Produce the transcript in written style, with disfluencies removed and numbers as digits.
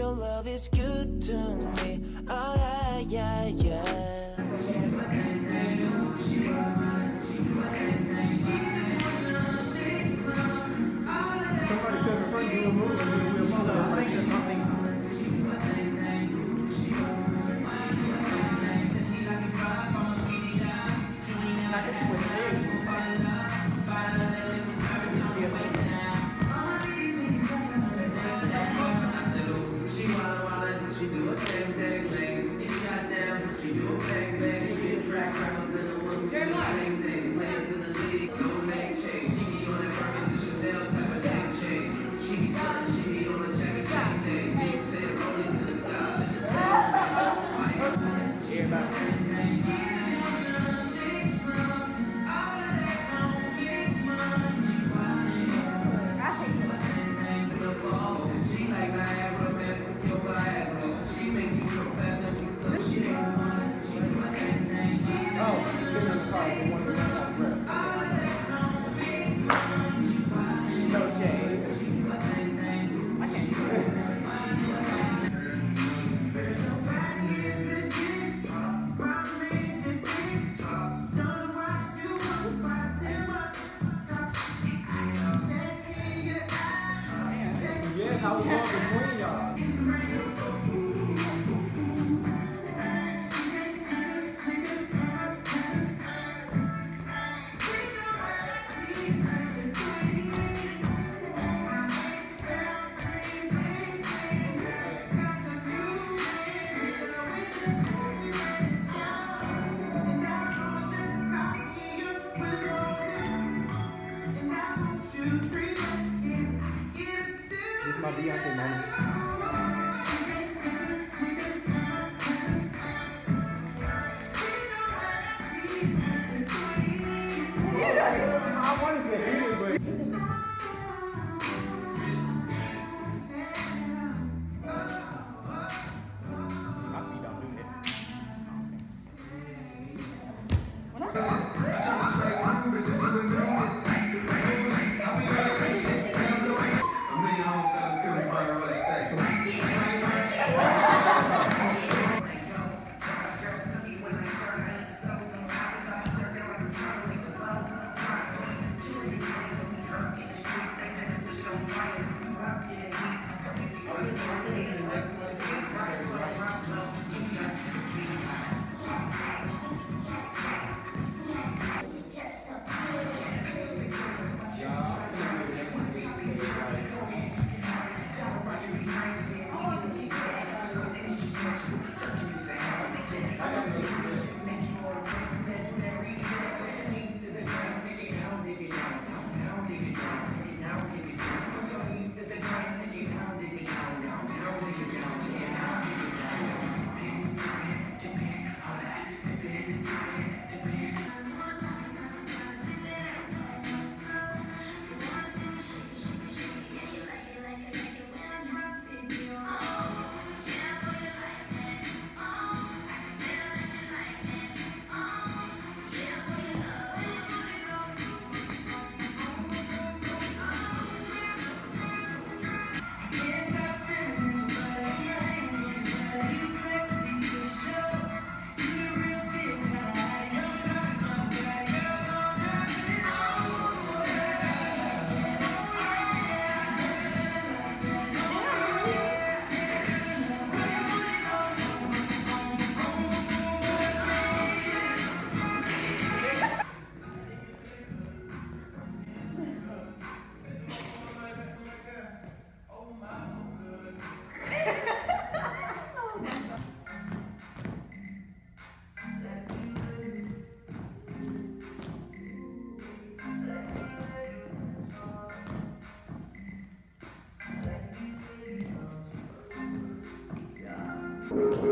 Your love is good to me. Oh yeah, yeah, yeah. Somebody said in front of you, we'll follow a link or something. My Beyoncé moment.